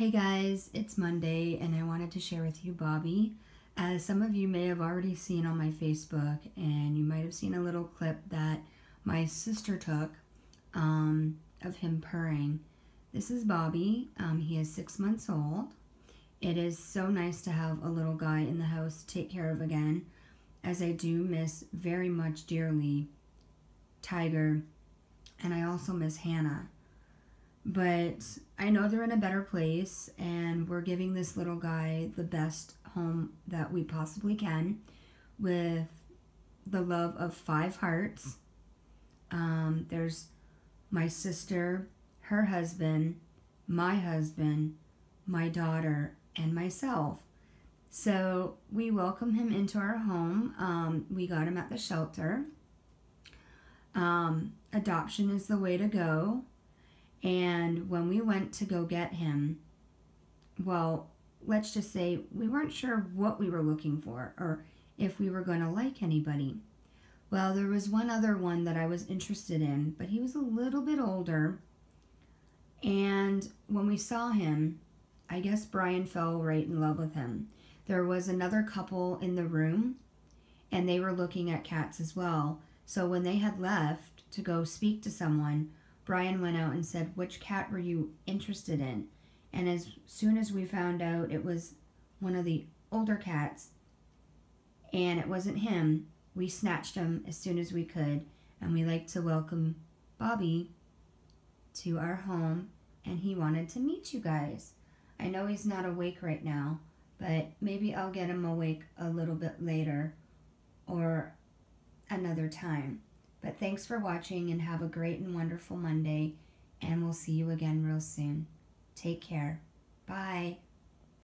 Hey guys, it's Monday and I wanted to share with you Bobby. As some of you may have already seen on my Facebook, and you might have seen a little clip that my sister took of him purring. This is Bobby. He is 6 months old. It is so nice to have a little guy in the house to take care of again, as I do miss very much dearly Tiger, and I also miss Hannah. But I know they're in a better place, and we're giving this little guy the best home that we possibly can with the love of 5 hearts. There's my sister, her husband, my daughter, and myself. So we welcome him into our home. We got him at the shelter. Adoption is the way to go. And when we went to go get him, well, let's just say we weren't sure what we were looking for or if we were going to like anybody. Well, there was one other one that I was interested in, but he was a little bit older. And when we saw him, I guess Brian fell right in love with him. There was another couple in the room, and they were looking at cats as well. So when they had left to go speak to someone, Brian went out and said, "Which cat were you interested in?" And as soon as we found out it was one of the older cats and it wasn't him, we snatched him as soon as we could, and we like to welcome Bobby to our home, and he wanted to meet you guys. I know he's not awake right now, but maybe I'll get him awake a little bit later or another time. But thanks for watching, and have a great and wonderful Monday, and we'll see you again real soon. Take care. Bye.